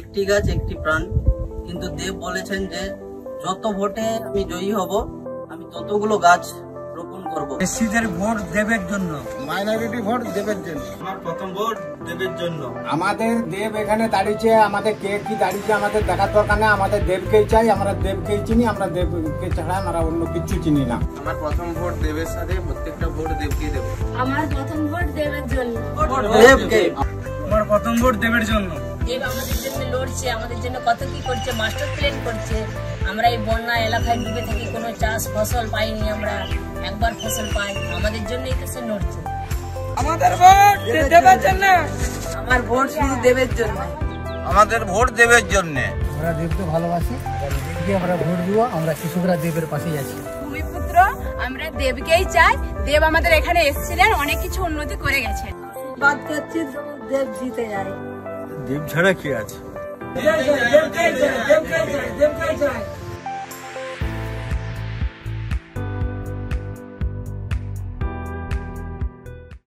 একটি গাছ একটি প্রাণ, কিন্তু দেব বলেছেন যে যত ভোটে আমি জয়ী হব আমি ততগুলো গাছ রোপণ করব। এসসিদের ভোট দেবের জন্য, মাইনরিটি ভোট দেবের জন্য, আমার প্রথম ভোট দেবের জন্য। আমাদের দেব এখানে দাঁড়িয়েছে, আমাদের কে কি দাঁড়িয়েছে আমাদের দেখার দরকার নেই, আমাদের দেবকেই চাই, আমরা দেবকেই চিনি, আমরা দেবকে ছাড়া আমরা অন্য কিছু চিনি না। আমার প্রথম ভোট দেবের সাথে, প্রত্যেকটা ভোট দেবকে দেব। আমার প্রথম ভোট দেবের জন্য, আমার প্রথম ভোট দেবের জন্য। দেব আমাদের জন্য লড়ছে, আমাদের জন্য কত কি করছে, মাস্টার প্ল্যান করছে। আমরা এই বন্যা এলাকায় ডুবে থাকি, কোনো চাষ ফসল পাইনি, আমরা একবার ফসল পাই, আমাদের জন্যই তো সে লড়ছে। আমাদের ভোট দেবের জন্য, আমার ভোট শুধু দেবের জন্য, আমাদের ভোট দেবের জন্য। আমরা দেবকে ভালোবাসি, আমরা ভোট দিব, আমরা কৃষকরা দেবের পাশেই আছি। ভূমিপুত্র আমরা দেবকেই চাই, দেব আমাদের এখানে এসেছিলেন, অনেক কিছু উন্নতি করে গেছেন। বাদ করছি দেব জিতে যায়, দেব ছাড়া কি আছে।